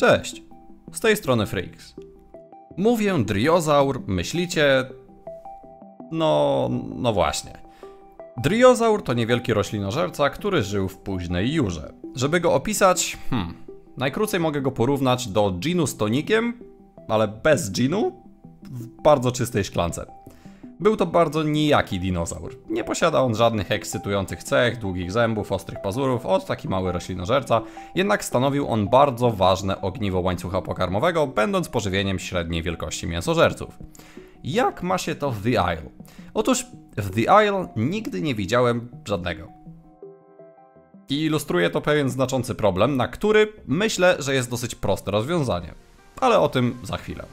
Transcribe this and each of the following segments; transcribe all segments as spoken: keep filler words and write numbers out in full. Cześć, z tej strony Freaks. Mówię Driozaur, myślicie... No... no właśnie. Driozaur to niewielki roślinożerca, który żył w późnej jurze. Żeby go opisać... Hmm... Najkrócej mogę go porównać do dżinu z tonikiem, ale bez dżinu, w bardzo czystej szklance. Był to bardzo nijaki dinozaur. Nie posiada on żadnych ekscytujących cech, długich zębów, ostrych pazurów, ot taki mały roślinożerca, jednak stanowił on bardzo ważne ogniwo łańcucha pokarmowego, będąc pożywieniem średniej wielkości mięsożerców. Jak ma się to w The Isle? Otóż w The Isle nigdy nie widziałem żadnego. I ilustruje to pewien znaczący problem, na który myślę, że jest dosyć proste rozwiązanie. Ale o tym za chwilę.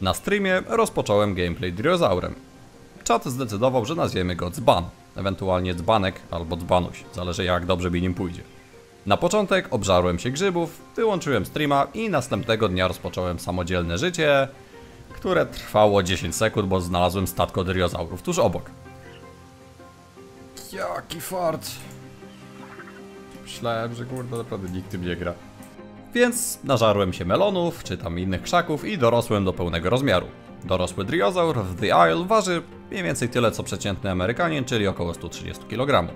Na streamie rozpocząłem gameplay Driozaurem. Czat zdecydował, że nazwiemy go Dzban, ewentualnie Dzbanek albo Dzbanuś, zależy jak dobrze mi nim pójdzie. Na początek obżarłem się grzybów, wyłączyłem streama i następnego dnia rozpocząłem samodzielne życie, które trwało dziesięć sekund, bo znalazłem statko Driozaurów tuż obok. Jaki fart! Myślałem, że kurde naprawdę nikt tym nie gra. Więc nażarłem się melonów, czy tam innych krzaków i dorosłem do pełnego rozmiaru. Dorosły driozaur w The Isle waży mniej więcej tyle co przeciętny Amerykanin, czyli około stu trzydziestu kilogramów.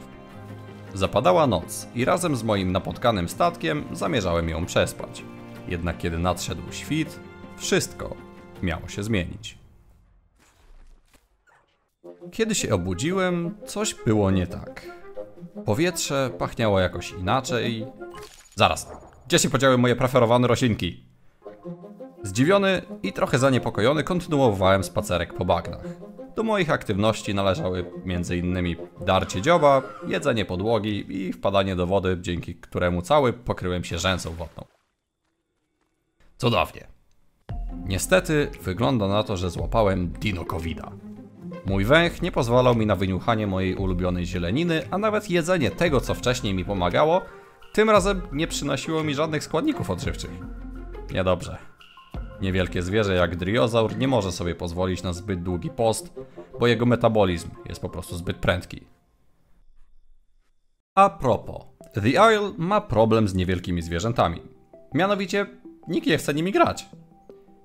Zapadała noc i razem z moim napotkanym statkiem zamierzałem ją przespać. Jednak kiedy nadszedł świt, wszystko miało się zmienić. Kiedy się obudziłem, coś było nie tak. Powietrze pachniało jakoś inaczej. Zaraz. Gdzie się podziały moje preferowane roślinki? Zdziwiony i trochę zaniepokojony kontynuowałem spacerek po bagnach. Do moich aktywności należały m.in. darcie dzioba, jedzenie podłogi i wpadanie do wody, dzięki któremu cały pokryłem się rzęsą wodną. Cudownie. Niestety wygląda na to, że złapałem Dino-Covida. Mój węch nie pozwalał mi na wyniuchanie mojej ulubionej zieleniny, a nawet jedzenie tego, co wcześniej mi pomagało, tym razem nie przynosiło mi żadnych składników odżywczych. Niedobrze. Niewielkie zwierzę jak driozaur nie może sobie pozwolić na zbyt długi post, bo jego metabolizm jest po prostu zbyt prędki. A propos, The Isle ma problem z niewielkimi zwierzętami. Mianowicie, nikt nie chce nimi grać.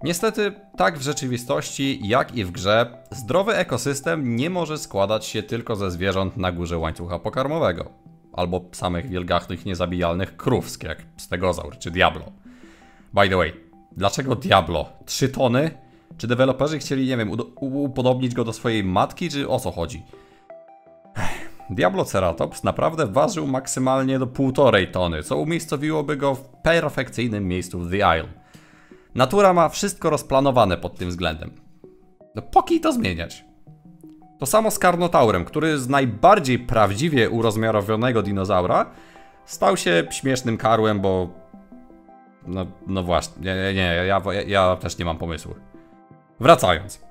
Niestety, tak w rzeczywistości, jak i w grze, zdrowy ekosystem nie może składać się tylko ze zwierząt na górze łańcucha pokarmowego. Albo samych wielgachnych, niezabijalnych krówsk, jak Stegozaur czy Diablo. By the way, dlaczego Diablo? trzy tony? Czy deweloperzy chcieli, nie wiem, upodobnić go do swojej matki, czy o co chodzi? Ech. Diablo Ceratops naprawdę ważył maksymalnie do półtorej tony, co umiejscowiłoby go w perfekcyjnym miejscu w The Isle. Natura ma wszystko rozplanowane pod tym względem. No po kij to zmieniać? To samo z Karnotaurem, który z najbardziej prawdziwie urozmiarowionego dinozaura stał się śmiesznym karłem, bo... No, no właśnie, nie, nie, ja, ja też nie mam pomysłu. Wracając.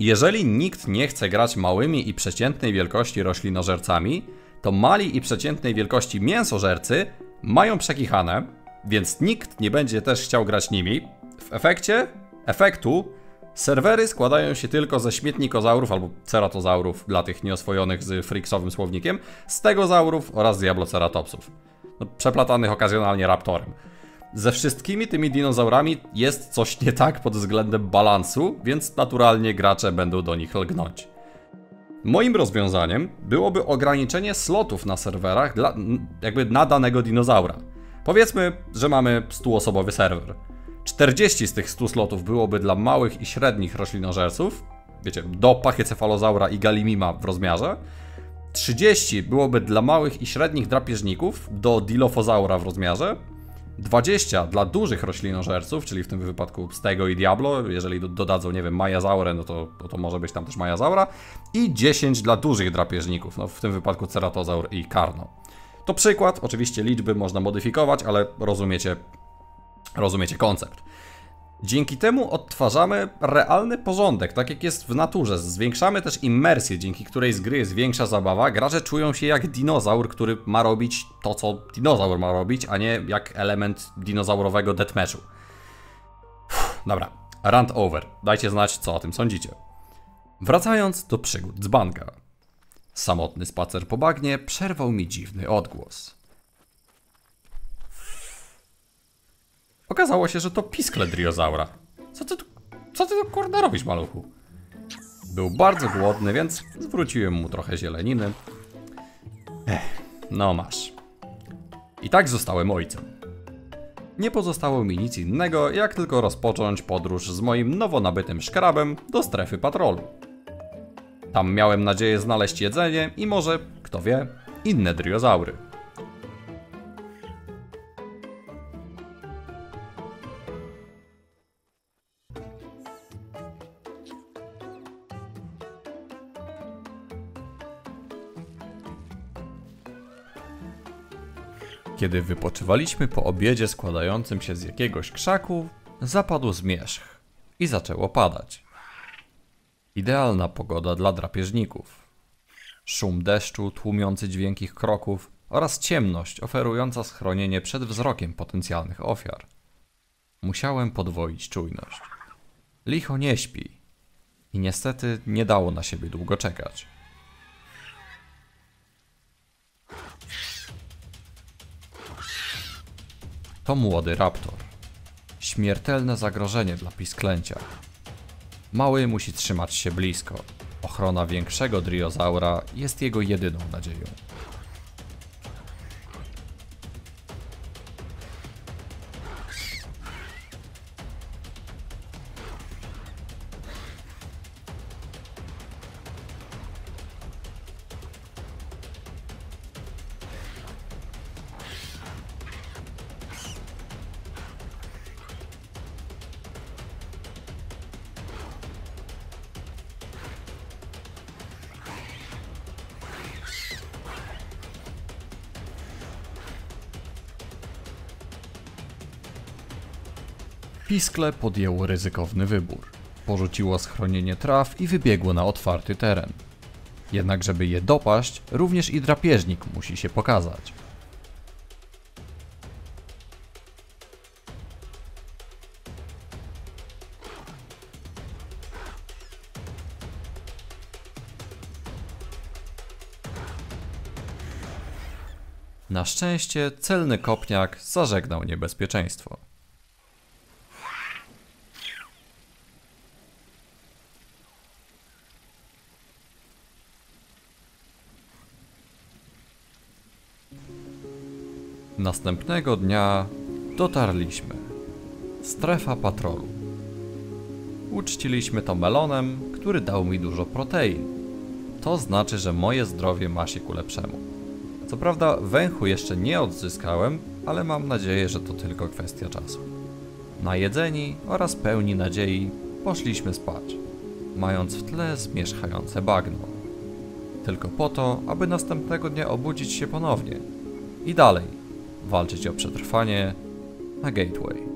Jeżeli nikt nie chce grać małymi i przeciętnej wielkości roślinożercami, to mali i przeciętnej wielkości mięsożercy mają przekichane, więc nikt nie będzie też chciał grać nimi. W efekcie, efektu... Serwery składają się tylko ze śmietnikozaurów albo ceratozaurów dla tych nieoswojonych z freaksowym słownikiem, stegozaurów oraz diabloceratopsów. No, przeplatanych okazjonalnie raptorem. Ze wszystkimi tymi dinozaurami jest coś nie tak pod względem balansu, więc naturalnie gracze będą do nich lgnąć. Moim rozwiązaniem byłoby ograniczenie slotów na serwerach dla, jakby na danego dinozaura. Powiedzmy, że mamy stuosobowy serwer. czterdzieści z tych stu slotów byłoby dla małych i średnich roślinożerców, wiecie, do pachycefalozaura i galimima w rozmiarze, trzydzieści byłoby dla małych i średnich drapieżników, do dilofozaura w rozmiarze, dwadzieścia dla dużych roślinożerców, czyli w tym wypadku stego i diablo, jeżeli dodadzą, nie wiem, majazaurę, no to, to, to może być tam też majazaura, i dziesięć dla dużych drapieżników, no w tym wypadku ceratozaur i karno. To przykład, oczywiście liczby można modyfikować, ale rozumiecie... Rozumiecie koncept. Dzięki temu odtwarzamy realny porządek, tak jak jest w naturze. Zwiększamy też immersję, dzięki której z gry jest większa zabawa. Gracze czują się jak dinozaur, który ma robić to, co dinozaur ma robić, a nie jak element dinozaurowego deathmatchu. Uff, dobra, rant over. Dajcie znać, co o tym sądzicie. Wracając do przygód dzbanka. Samotny spacer po bagnie przerwał mi dziwny odgłos. Okazało się, że to piskle driozaura. Co ty, co ty tu kurde robisz, maluchu? Był bardzo głodny, więc zwróciłem mu trochę zieleniny. Ech, no masz. I tak zostałem ojcem. Nie pozostało mi nic innego, jak tylko rozpocząć podróż z moim nowo nabytym szkrabem do strefy patrolu. Tam miałem nadzieję znaleźć jedzenie i może, kto wie, inne driozaury. Kiedy wypoczywaliśmy po obiedzie składającym się z jakiegoś krzaku, zapadł zmierzch i zaczęło padać. Idealna pogoda dla drapieżników. Szum deszczu, tłumiący dźwięk ich kroków oraz ciemność oferująca schronienie przed wzrokiem potencjalnych ofiar. Musiałem podwoić czujność. Licho nie śpi i niestety nie dało na siebie długo czekać. To młody raptor. Śmiertelne zagrożenie dla pisklęcia. Mały musi trzymać się blisko. Ochrona większego driozaura jest jego jedyną nadzieją. Piskle podjęło ryzykowny wybór. Porzuciło schronienie traw i wybiegło na otwarty teren. Jednak żeby je dopaść, również i drapieżnik musi się pokazać. Na szczęście celny kopniak zażegnał niebezpieczeństwo. Następnego dnia dotarliśmy. Strefa patrolu. Uczciliśmy to melonem, który dał mi dużo protein. To znaczy, że moje zdrowie ma się ku lepszemu. Co prawda węchu jeszcze nie odzyskałem, ale mam nadzieję, że to tylko kwestia czasu. Najedzeni oraz pełni nadziei poszliśmy spać, mając w tle zmierzchające bagno. Tylko po to, aby następnego dnia obudzić się ponownie. I dalej. Walczyć o przetrwanie na Gateway.